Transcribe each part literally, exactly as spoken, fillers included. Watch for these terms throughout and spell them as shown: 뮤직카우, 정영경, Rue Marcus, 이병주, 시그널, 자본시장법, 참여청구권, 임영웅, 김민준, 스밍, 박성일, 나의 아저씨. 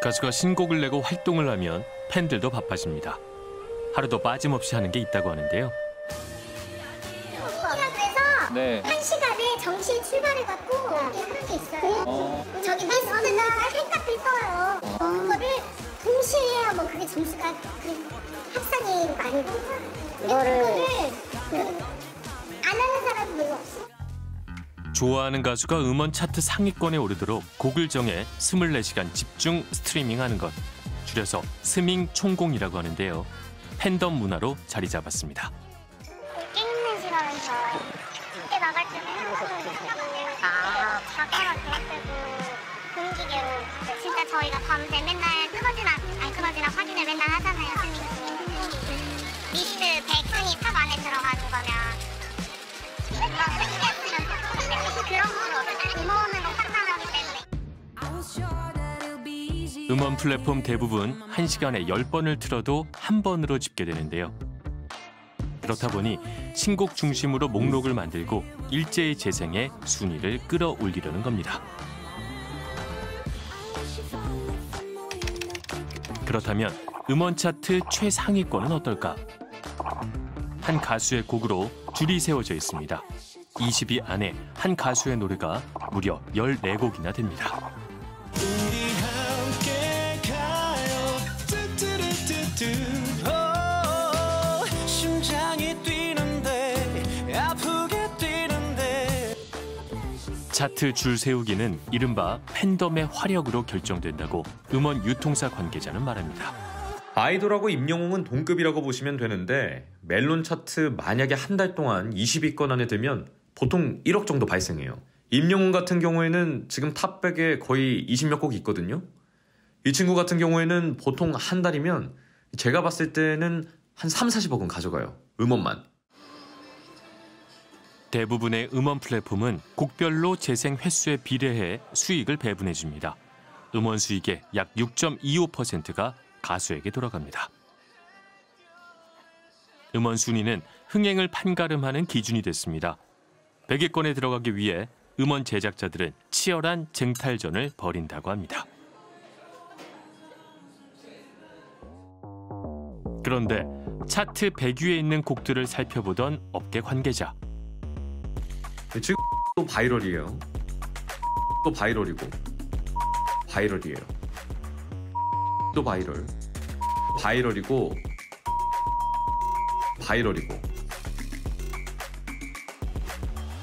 가수가 신곡을 내고 활동을 하면 팬들도 바빠집니다. 하루도 빠짐없이 하는 게 있다고 하는데요. 학교에서 네. 한 시간에 정시 출발을 갖고 이렇게 하는 게 있어요. 어. 저기 회사는 팬카페 써요. 어. 그거를 동시에 하면 그게 점수가 그 합산이 많이 돼요. 이거를 그, 안 하는 사람은 별로 없어. 좋아하는 가수가 음원 차트 상위권에 오르도록 곡을 정해 이십사 시간 집중 스트리밍하는 것, 줄여서 스밍 총공이라고 하는데요. 팬덤 문화로 자리 잡았습니다. 게임을 지나면서 그때 나갈 때는 아, 사과랑 그때도 공기계로 진짜 저희가 밤새 맨날 끄거지나 안 끄거지나 확인을 맨날 하잖아요. 리스트 백 순위 탑 안에 들어가는 거면 음원 플랫폼 대부분 한 시간에 열 번을 틀어도 한 번으로 집계되는데요. 그렇다 보니 신곡 중심으로 목록을 만들고 일제히 재생해 순위를 끌어올리려는 겁니다. 그렇다면 음원 차트 최상위권은 어떨까? 한 가수의 곡으로 줄이 세워져 있습니다. 이십 위 안에 한 가수의 노래가 무려 열네 곡이나 됩니다. 차트 줄 세우기는 이른바 팬덤의 화력으로 결정된다고 음원 유통사 관계자는 말합니다. 아이돌하고 임영웅은 동급이라고 보시면 되는데 멜론 차트 만약에 한 달 동안 이십 위권 안에 들면 보통 일억 정도 발생해요. 임영웅 같은 경우에는 지금 탑백에 거의 이십몇 곡이 있거든요. 이 친구 같은 경우에는 보통 한 달이면 제가 봤을 때는 한 삼사십억은 가져가요. 음원만. 대부분의 음원 플랫폼은 곡별로 재생 횟수에 비례해 수익을 배분해줍니다. 음원 수익의 약 육 점 이오 퍼센트가 가수에게 돌아갑니다. 음원 순위는 흥행을 판가름하는 기준이 됐습니다. 백 위권에 들어가기 위해 음원 제작자들은 치열한 쟁탈전을 벌인다고 합니다. 그런데 차트 백 위에 있는 곡들을 살펴보던 업계 관계자. 지금 또 바이럴이에요. 또 바이럴이고 바이럴이에요. 또 바이럴, 바이럴이고, 바이럴이고.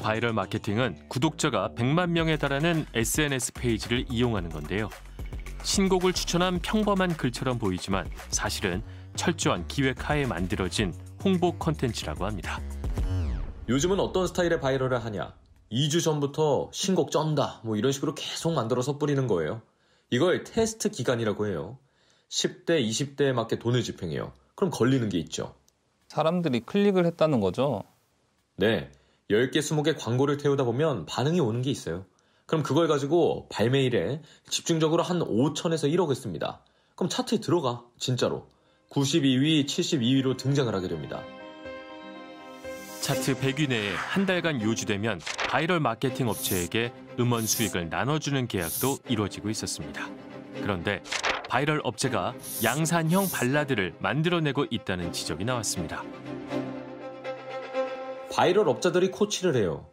바이럴 마케팅은 구독자가 백만 명에 달하는 에스엔에스 페이지를 이용하는 건데요. 신곡을 추천한 평범한 글처럼 보이지만 사실은 철저한 기획하에 만들어진 홍보 콘텐츠라고 합니다. 요즘은 어떤 스타일의 바이럴을 하냐? 이 주 전부터 신곡 쩐다, 뭐 이런 식으로 계속 만들어서 뿌리는 거예요. 이걸 테스트 기간이라고 해요. 십 대, 이십 대에 맞게 돈을 집행해요. 그럼 걸리는 게 있죠. 사람들이 클릭을 했다는 거죠? 네. 열 개, 스무 개 광고를 태우다 보면 반응이 오는 게 있어요. 그럼 그걸 가지고 발매일에 집중적으로 한 오천에서 일억을 씁니다. 그럼 차트에 들어가, 진짜로. 구십이 위, 칠십이 위로 등장을 하게 됩니다. 차트 백 위 내에 한 달간 유지되면 바이럴 마케팅 업체에게 음원 수익을 나눠주는 계약도 이루어지고 있었습니다. 그런데 바이럴 업체가 양산형 발라드를 만들어내고 있다는 지적이 나왔습니다. 바이럴 업자들이 코치를 해요.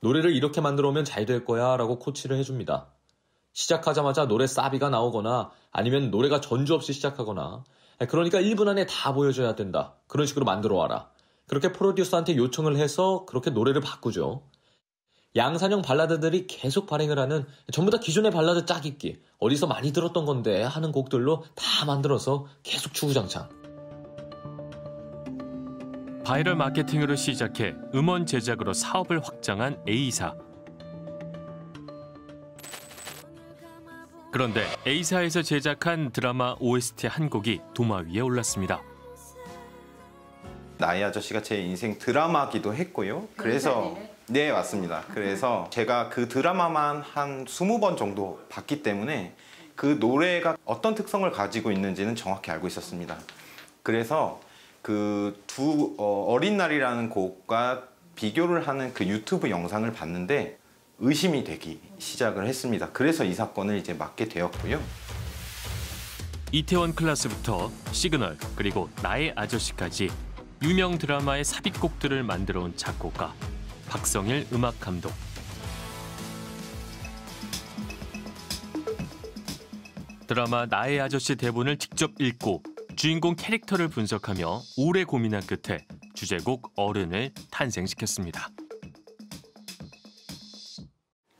노래를 이렇게 만들어오면 잘 될 거야 라고 코치를 해줍니다. 시작하자마자 노래 사비가 나오거나 아니면 노래가 전주 없이 시작하거나 그러니까 일 분 안에 다 보여줘야 된다. 그런 식으로 만들어와라. 그렇게 프로듀서한테 요청을 해서 그렇게 노래를 바꾸죠. 양산형 발라드들이 계속 발행을 하는 전부 다 기존의 발라드 짝입기, 어디서 많이 들었던 건데 하는 곡들로 다 만들어서 계속 추구장창. 바이럴 마케팅으로 시작해 음원 제작으로 사업을 확장한 A사. 그런데 A사에서 제작한 드라마 오에스티 한 곡이 도마 위에 올랐습니다. 나의 아저씨가 제 인생 드라마기도 했고요. 그래서 네, 맞습니다. 그래서 제가 그 드라마만 한 스무 번 정도 봤기 때문에 그 노래가 어떤 특성을 가지고 있는지는 정확히 알고 있었습니다. 그래서 그 두 어, 어린 날이라는 곡과 비교를 하는 그 유튜브 영상을 봤는데 의심이 되기 시작을 했습니다. 그래서 이 사건을 이제 맡게 되었고요. 이태원 클라스부터 시그널 그리고 나의 아저씨까지 유명 드라마의 삽입곡들을 만들어온 작곡가 박성일 음악감독. 드라마 나의 아저씨 대본을 직접 읽고 주인공 캐릭터를 분석하며 오래 고민한 끝에 주제곡 어른을 탄생시켰습니다.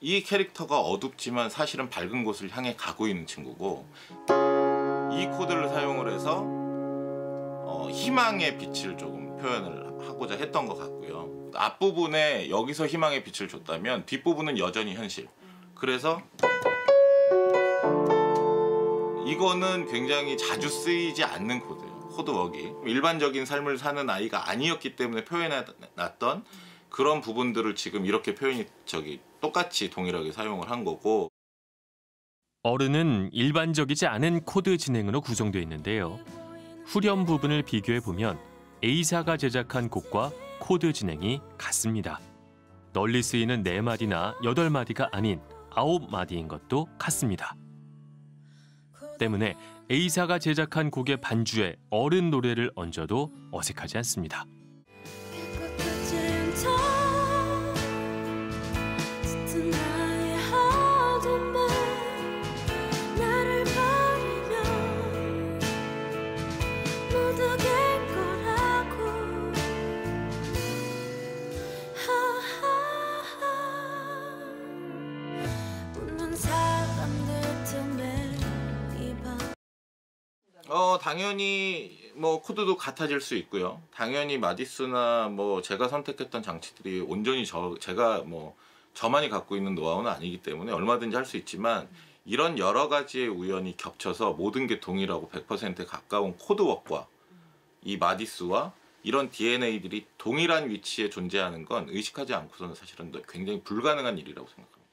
이 캐릭터가 어둡지만 사실은 밝은 곳을 향해 가고 있는 친구고, 이 코드를 사용을 해서 어, 희망의 빛을 조금 표현을 하고자 했던 것 같고요. 앞부분에 여기서 희망의 빛을 줬다면 뒷부분은 여전히 현실. 그래서 이거는 굉장히 자주 쓰이지 않는 코드예요. 코드워기. 일반적인 삶을 사는 아이가 아니었기 때문에 표현해놨던 그런 부분들을 지금 이렇게 표현이 저기 똑같이 동일하게 사용을 한 거고. 어른은 일반적이지 않은 코드 진행으로 구성되어 있는데요. 후렴 부분을 비교해보면 A사가 제작한 곡과 코드 진행이 같습니다. 널리 쓰이는 네 마디나 여덟 마디가 아닌 아홉 마디인 것도 같습니다. 때문에 A사가 제작한 곡의 반주에 어른 노래를 얹어도 어색하지 않습니다. 어 당연히 뭐 코드도 같아질 수 있고요. 당연히 마디스나 뭐 제가 선택했던 장치들이 온전히 저 제가 뭐 저만이 갖고 있는 노하우는 아니기 때문에 얼마든지 할 수 있지만, 이런 여러 가지의 우연이 겹쳐서 모든 게 동일하고 백 퍼센트에 가까운 코드웍과 이 마디스와 이런 디엔에이들이 동일한 위치에 존재하는 건 의식하지 않고서는 사실은 굉장히 불가능한 일이라고 생각합니다.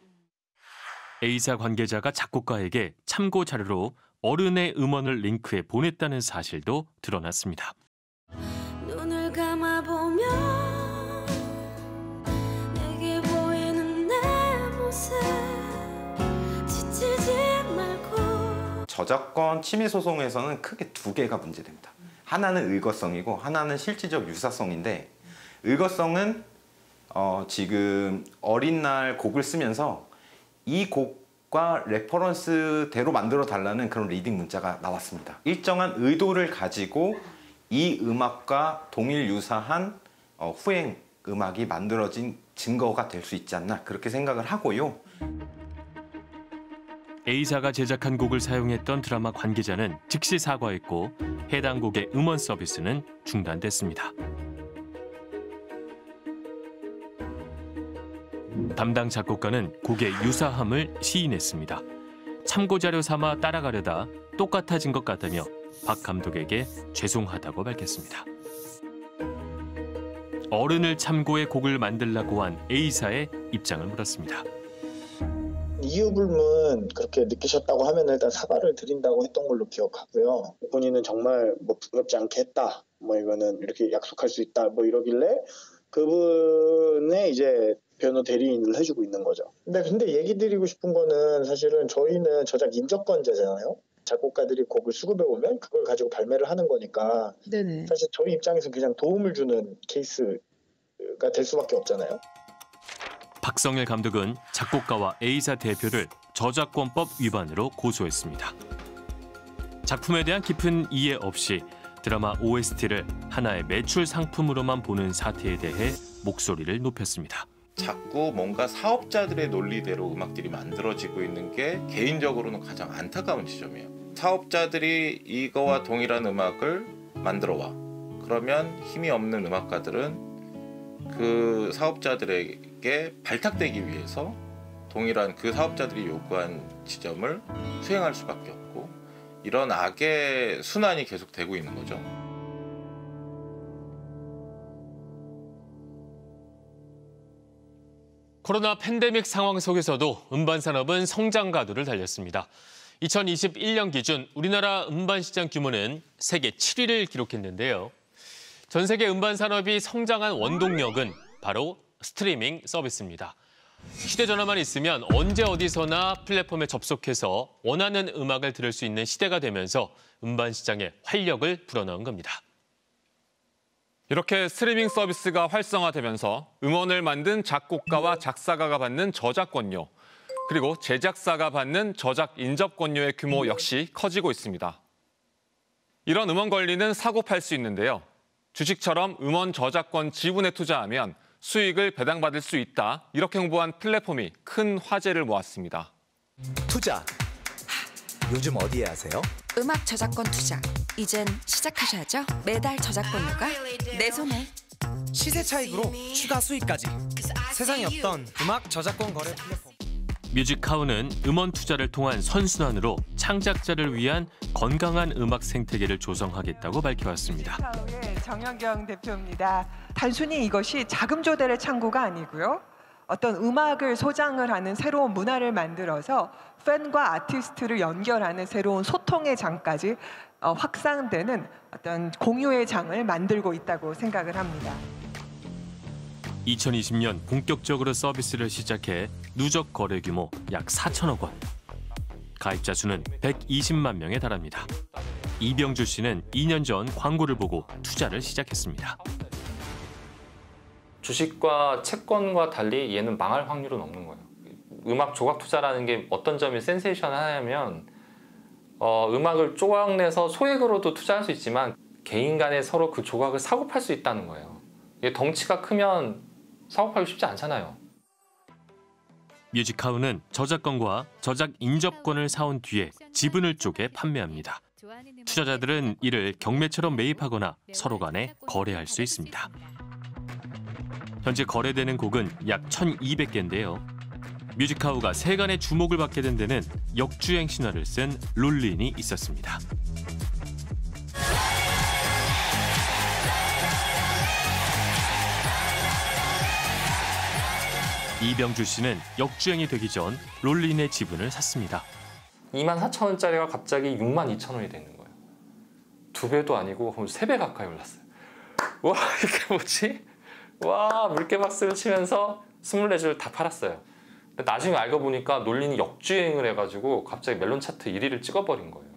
A사 관계자가 작곡가에게 참고 자료로 어른의 음원을 링크해 보냈다는 사실도 드러났습니다. 눈을 감아보면 내게 보이는 내 모습 지치지 말고. 저작권 침해 소송에서는 크게 두 개가 문제됩니다. 하나는 의거성이고 하나는 실질적 유사성인데, 의거성은 어, 지금 어린 날 곡을 쓰면서 이 곡 과 레퍼런스대로 만들어 달라는 그런 리딩 문자가 나왔습니다. 일정한 의도를 가지고 이 음악과 동일 유사한 어, 후행 음악이 만들어진 증거가 될 수 있지 않나 그렇게 생각을 하고요. A사가 제작한 곡을 사용했던 드라마 관계자는 즉시 사과했고, 해당 곡의 음원 서비스는 중단됐습니다. 담당 작곡가는 곡의 유사함을 시인했습니다. 참고자료 삼아 따라가려다 똑같아진 것 같다며 박 감독에게 죄송하다고 밝혔습니다. 어른을 참고해 곡을 만들라고 한 A사의 입장을 물었습니다. 이유 불문 그렇게 느끼셨다고 하면 일단 사과를 드린다고 했던 걸로 기억하고요. 본인은 정말 뭐 부끄럽지 않게 했다, 뭐 이거는 이렇게 약속할 수 있다, 뭐 이러길래 그분의 이제 변호 대리인을 해주고 있는 거죠. 근데, 근데 얘기 드리고 싶은 거는 사실은 저희는 저작 인접권자잖아요. 작곡가들이 곡을 수급해 오면 그걸 가지고 발매를 하는 거니까. 네네. 사실 저희 입장에서 그냥 도움을 주는 케이스가 될 수밖에 없잖아요. 박성일 감독은 작곡가와 A사 대표를 저작권법 위반으로 고소했습니다. 작품에 대한 깊은 이해 없이 드라마 오에스티를 하나의 매출 상품으로만 보는 사태에 대해 목소리를 높였습니다. 자꾸 뭔가 사업자들의 논리대로 음악들이 만들어지고 있는 게 개인적으로는 가장 안타까운 지점이에요. 사업자들이 이거와 동일한 음악을 만들어와. 그러면 힘이 없는 음악가들은 그 사업자들에게 발탁되기 위해서 동일한 그 사업자들이 요구한 지점을 수행할 수밖에 없고, 이런 악의 순환이 계속되고 있는 거죠. 코로나 팬데믹 상황 속에서도 음반 산업은 성장 가도를 달렸습니다. 이천이십일 년 기준 우리나라 음반 시장 규모는 세계 칠 위를 기록했는데요. 전 세계 음반 산업이 성장한 원동력은 바로 스트리밍 서비스입니다. 휴대전화만 있으면 언제 어디서나 플랫폼에 접속해서 원하는 음악을 들을 수 있는 시대가 되면서 음반 시장에 활력을 불어넣은 겁니다. 이렇게 스트리밍 서비스가 활성화되면서 음원을 만든 작곡가와 작사가가 받는 저작권료, 그리고 제작사가 받는 저작 인접권료의 규모 역시 커지고 있습니다. 이런 음원 권리는 사고팔 수 있는데요. 주식처럼 음원 저작권 지분에 투자하면 수익을 배당받을 수 있다. 이렇게 홍보한 플랫폼이 큰 화제를 모았습니다. 투자, 요즘 어디에 하세요? 음악 저작권 투자, 이젠 시작하셔야죠. 매달 저작권료가 내 손에. 시세 차익으로 추가 수익까지. 세상에 없던 음악 저작권 거래 플랫폼. 뮤직카우는 음원 투자를 통한 선순환으로 창작자를 위한 건강한 음악 생태계를 조성하겠다고 밝혀왔습니다. 뮤직카우의 정영경 대표입니다. 단순히 이것이 자금 조달의 창구가 아니고요. 어떤 음악을 소장을 하는 새로운 문화를 만들어서 팬과 아티스트를 연결하는 새로운 소통의 장까지 확산되는 어떤 공유의 장을 만들고 있다고 생각을 합니다. 이천이십 년 본격적으로 서비스를 시작해 누적 거래 규모 약 사천억 원. 가입자 수는 백이십만 명에 달합니다. 이병주 씨는 이 년 전 광고를 보고 투자를 시작했습니다. 주식과 채권과 달리 얘는 망할 확률은 없는 거예요. 음악 조각 투자라는 게 어떤 점이 센세이션하냐면 어, 음악을 조각내서 소액으로도 투자할 수 있지만 개인 간에 서로 그 조각을 사고팔 수 있다는 거예요. 이게 덩치가 크면 사고팔기 쉽지 않잖아요. 뮤직카우는 저작권과 저작 인접권을 사온 뒤에 지분을 쪼개 판매합니다. 투자자들은 이를 경매처럼 매입하거나 서로 간에 거래할 수 있습니다. 현재 거래되는 곡은 약 천이백 개인데요. 뮤직카우가 세간의 주목을 받게 된 데는 역주행 신화를 쓴 롤린이 있었습니다. 이병주 씨는 역주행이 되기 전 롤린의 지분을 샀습니다. 이만 사천 원짜리가 갑자기 육만 이천 원이 되는 거예요. 두 배도 아니고 거의 세 배 가까이 올랐어요. 와, 이게 뭐지? 와, 물개박수를 치면서 스물네 줄 다 팔았어요. 근데 나중에 알고 보니까 롤린이 역주행을 해가지고 갑자기 멜론 차트 일 위를 찍어버린 거예요.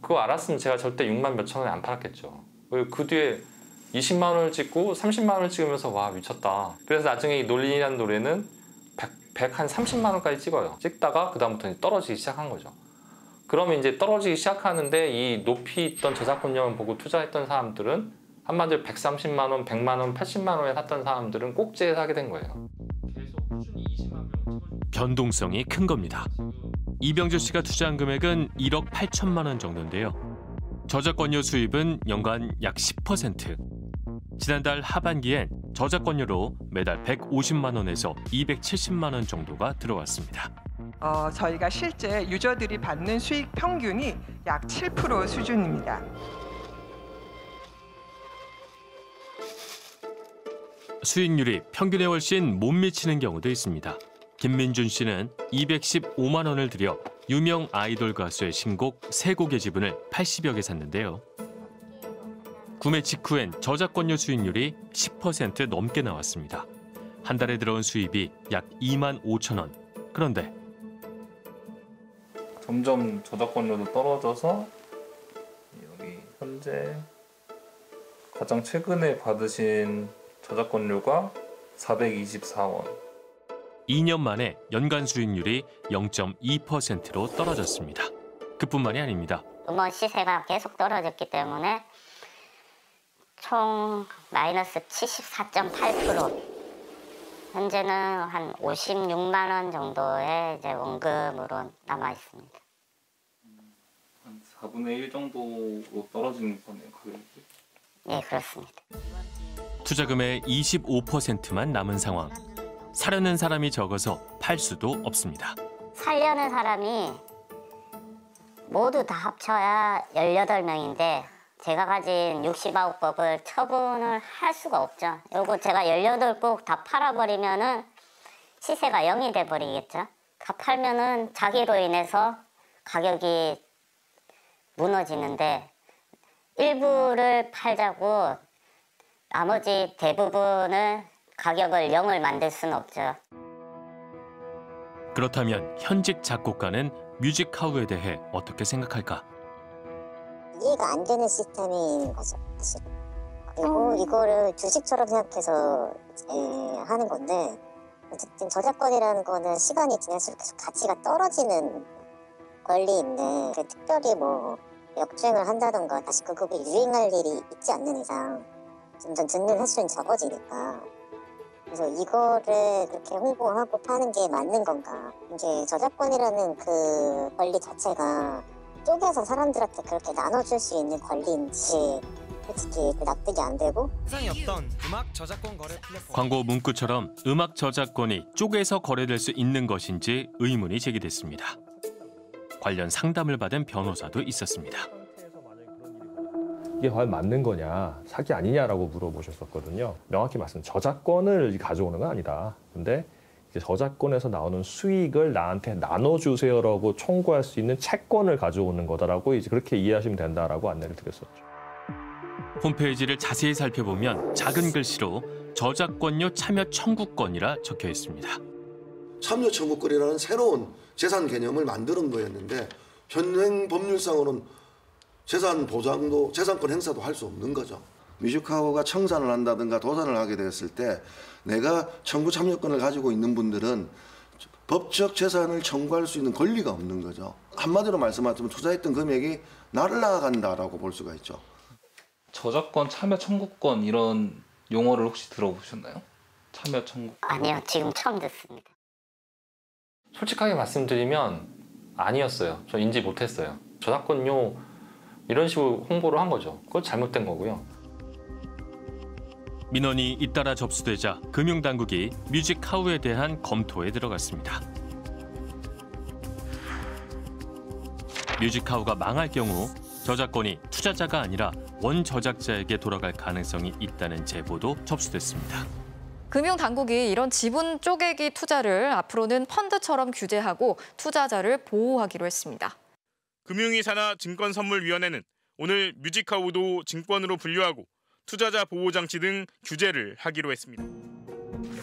그거 알았으면 제가 절대 육만 몇천 원에 안 팔았겠죠. 그리고 그 뒤에 이십만 원을 찍고 삼십만 원을 찍으면서 와, 미쳤다. 그래서 나중에 이 롤린이라는 노래는 백, 백 한 삼십만 원까지 찍어요. 찍다가 그다음부터 떨어지기 시작한 거죠. 그러면 이제 떨어지기 시작하는데 이 높이 있던 저작권료만 보고 투자했던 사람들은 한마디로 백삼십만 원, 백만 원, 팔십만 원에 샀던 사람들은 꼭지에 사게 된 거예요. 변동성이 큰 겁니다. 이병주 씨가 투자한 금액은 일억 팔천만 원 정도인데요. 저작권료 수입은 연간 약 십 퍼센트. 지난달 하반기엔 저작권료로 매달 백오십만 원에서 이백칠십만 원 정도가 들어왔습니다. 어, 저희가 실제 유저들이 받는 수익 평균이 약 칠 퍼센트 수준입니다. 수익률이 평균에 훨씬 못 미치는 경우도 있습니다. 김민준 씨는 이백십오만 원을 들여 유명 아이돌 가수의 신곡 세 곡의 지분을 팔십여 개 샀는데요. 구매 직후엔 저작권료 수익률이 십 퍼센트 넘게 나왔습니다. 한 달에 들어온 수입이 약 이만 오천 원. 그런데 점점 저작권료도 떨어져서 여기 현재 가장 최근에 받으신 저작권료가 사백이십사 원. 이 년 만에 연간 수익률이 영 점 이 퍼센트로 떨어졌습니다. 그뿐만이 아닙니다. 음원 시세가 계속 떨어졌기 때문에 총 마이너스 칠십사 점 팔 퍼센트. 현재는 한 오십육만 원 정도의 이제 원금으로 남아 있습니다. 한 사분의 일 정도로 떨어지는 거네요, 가격이. 네, 그렇습니다. 투자금의 이십오 퍼센트만 남은 상황. 사려는 사람이 적어서 팔 수도 없습니다. 살려는 사람이 모두 다 합쳐야 열여덟 명인데 제가 가진 육십구 곡을 처분을 할 수가 없죠. 요거 제가 열여덟 곡 다 팔아버리면은 시세가 영이 돼버리겠죠. 다 팔면은 자기로 인해서 가격이 무너지는데 일부를 팔자고 나머지 대부분을 가격을 영을 만들 수는 없죠. 그렇다면 현직 작곡가는 뮤직카우에 대해 어떻게 생각할까? 이해가 안 되는 시스템인 거죠, 사실. 그리고 어... 이거를 주식처럼 생각해서 하는 건데, 어쨌든 저작권이라는 거는 시간이 지날수록 계속 가치가 떨어지는 권리인데, 그 특별히 뭐 역주행을 한다던가 다시 그곡이 유행할 일이 있지 않는 이상 점점 듣는 횟수는 적어지니까, 그래서 이거를 그렇게 홍보하고 파는 게 맞는 건가. 이게 저작권이라는 그 권리 자체가 쪼개서 사람들한테 그렇게 나눠줄 수 있는 권리인지 솔직히 납득이 안 되고, 세상에 없던 음악 저작권 거래 플랫폼. 광고 문구처럼 음악 저작권이 쪼개서 거래될 수 있는 것인지 의문이 제기됐습니다. 관련 상담을 받은 변호사도 있었습니다. 이게 과연 맞는 거냐, 사기 아니냐라고 물어보셨었거든요. 명확히 말씀, 저작권을 가져오는 건 아니다. 근데 이제 저작권에서 나오는 수익을 나한테 나눠주세요라고 청구할 수 있는 채권을 가져오는 거다라고 이제 그렇게 이해하시면 된다라고 안내를 드렸었죠. 홈페이지를 자세히 살펴보면 작은 글씨로 저작권료 참여 청구권이라 적혀 있습니다. 참여 청구권이라는 새로운 재산 개념을 만드는 거였는데, 현행 법률상으로는 재산 보장도 재산권 행사도 할 수 없는 거죠. 뮤직카우가 청산을 한다든가 도산을 하게 되었을 때 내가 청구 참여권을 가지고 있는 분들은 법적 재산을 청구할 수 있는 권리가 없는 거죠. 한마디로 말씀하자면 투자했던 금액이 날아간다라고 볼 수가 있죠. 저작권 참여 청구권, 이런 용어를 혹시 들어보셨나요? 참여 청구? 아니요, 지금 처음 듣습니다. 솔직하게 말씀드리면 아니었어요. 저 인지 못했어요. 저작권료 이런 식으로 홍보를 한 거죠. 그건 잘못된 거고요. 민원이 잇따라 접수되자 금융당국이 뮤직카우에 대한 검토에 들어갔습니다. 뮤직카우가 망할 경우 저작권이 투자자가 아니라 원저작자에게 돌아갈 가능성이 있다는 제보도 접수됐습니다. 금융당국이 이런 지분 쪼개기 투자를 앞으로는 펀드처럼 규제하고 투자자를 보호하기로 했습니다. 금융위사나 증권선물위원회는 오늘 뮤직카우도 증권으로 분류하고 투자자 보호장치 등 규제를 하기로 했습니다.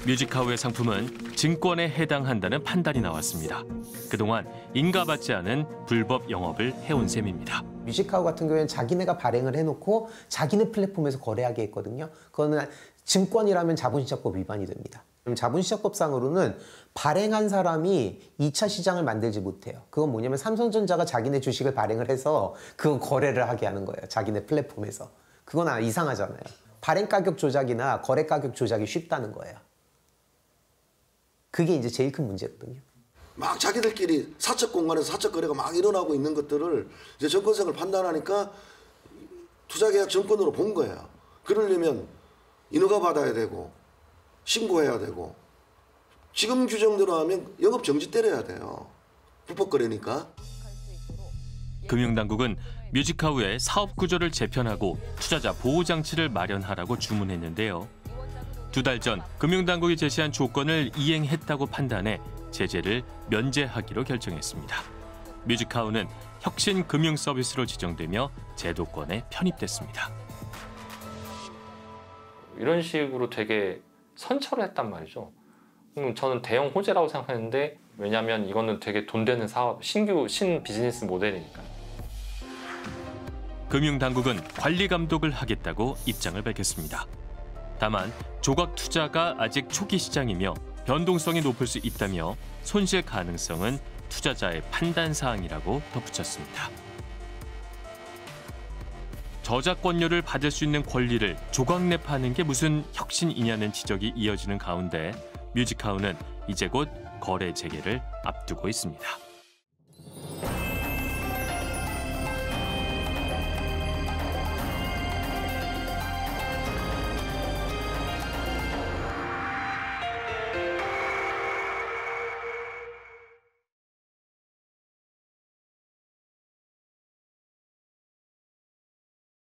뮤직카우의 상품은 증권에 해당한다는 판단이 나왔습니다. 그동안 인가받지 않은 불법 영업을 해온 셈입니다. 뮤직카우 같은 경우에는 자기네가 발행을 해놓고 자기네 플랫폼에서 거래하게 했거든요. 그거는 증권이라면 자본시장법 위반이 됩니다. 그럼 자본시장법상으로는 발행한 사람이 이 차 시장을 만들지 못해요. 그건 뭐냐면 삼성전자가 자기네 주식을 발행을 해서 그 거래를 하게 하는 거예요. 자기네 플랫폼에서. 그건 이상하잖아요. 발행 가격 조작이나 거래 가격 조작이 쉽다는 거예요. 그게 이제 제일 큰 문제거든요. 막 자기들끼리 사적 공간에서 사적 거래가 막 일어나고 있는 것들을 이제 정권생을 판단하니까 투자계약 정권으로 본 거예요. 그러려면 인허가 받아야 되고 신고해야 되고, 지금 규정대로 하면 영업 정지 때려야 돼요. 불법 거래니까. 금융당국은 뮤직카우의 사업 구조를 재편하고 투자자 보호 장치를 마련하라고 주문했는데요. 두 달 전 금융당국이 제시한 조건을 이행했다고 판단해 제재를 면제하기로 결정했습니다. 뮤직카우는 혁신금융서비스로 지정되며 제도권에 편입됐습니다. 이런 식으로 되게 선처를 했단 말이죠. 저는 대형 호재라고 생각했는데, 왜냐하면 이거는 되게 돈 되는 사업, 신규 신비즈니스 모델이니까. 금융당국은 관리 감독을 하겠다고 입장을 밝혔습니다. 다만 조각 투자가 아직 초기 시장이며 변동성이 높을 수 있다며 손실 가능성은 투자자의 판단 사항이라고 덧붙였습니다. 저작권료를 받을 수 있는 권리를 조각내 파는 게 무슨 혁신이냐는 지적이 이어지는 가운데 뮤직카우는 이제 곧 거래 재개를 앞두고 있습니다.